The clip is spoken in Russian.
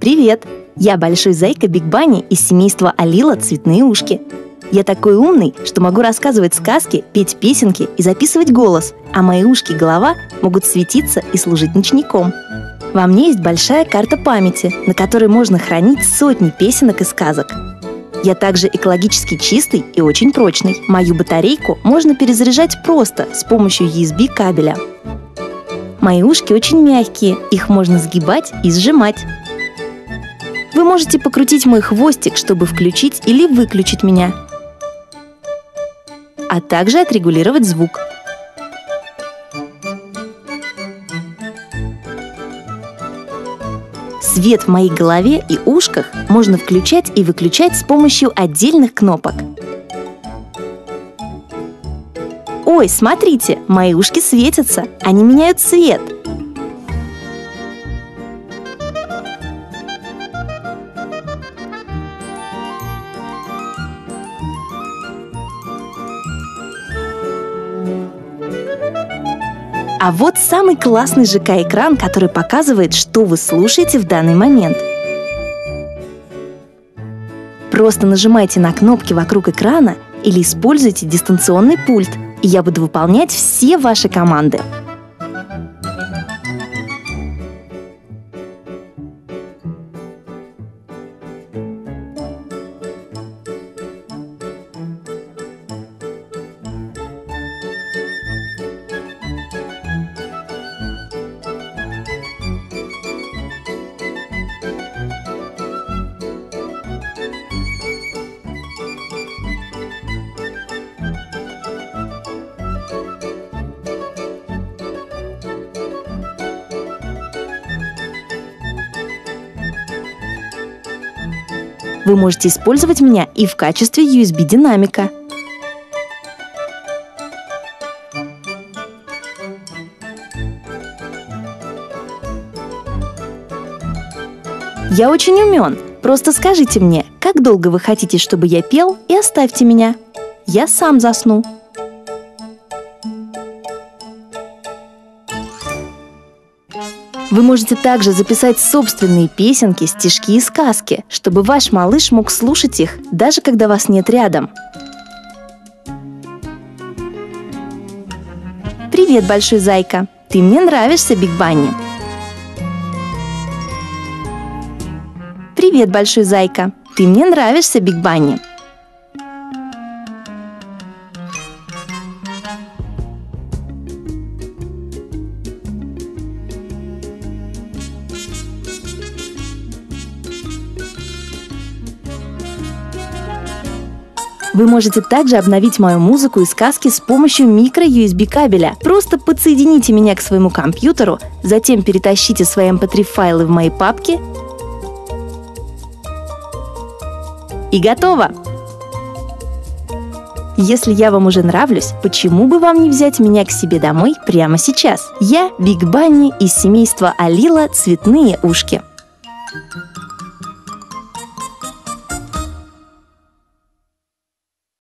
Привет! Я Большой Зайка Биг Банни из семейства Алила Цветные Ушки. Я такой умный, что могу рассказывать сказки, петь песенки и записывать голос, а мои ушки и голова могут светиться и служить ночником. Во мне есть большая карта памяти, на которой можно хранить сотни песенок и сказок. Я также экологически чистый и очень прочный. Мою батарейку можно перезаряжать просто с помощью USB кабеля. Мои ушки очень мягкие, их можно сгибать и сжимать. Вы можете покрутить мой хвостик, чтобы включить или выключить меня, а также отрегулировать звук. Свет в моей голове и ушках можно включать и выключать с помощью отдельных кнопок. Ой, смотрите, мои ушки светятся, они меняют цвет. А вот самый классный ЖК-экран, который показывает, что вы слушаете в данный момент. Просто нажимайте на кнопки вокруг экрана или используйте дистанционный пульт, и я буду выполнять все ваши команды. Вы можете использовать меня и в качестве USB-динамика. Я очень умен. Просто скажите мне, как долго вы хотите, чтобы я пел, и оставьте меня. Я сам засну. Вы можете также записать собственные песенки, стишки и сказки, чтобы ваш малыш мог слушать их, даже когда вас нет рядом. Привет, Большой Зайка! Ты мне нравишься, Биг Банни! Привет, Большой Зайка! Ты мне нравишься, Биг Банни! Вы можете также обновить мою музыку и сказки с помощью микро-USB кабеля. Просто подсоедините меня к своему компьютеру, затем перетащите свои MP3 файлы в мои папки. И готово! Если я вам уже нравлюсь, почему бы вам не взять меня к себе домой прямо сейчас? Я Биг Банни из семейства Алила Цветные Ушки.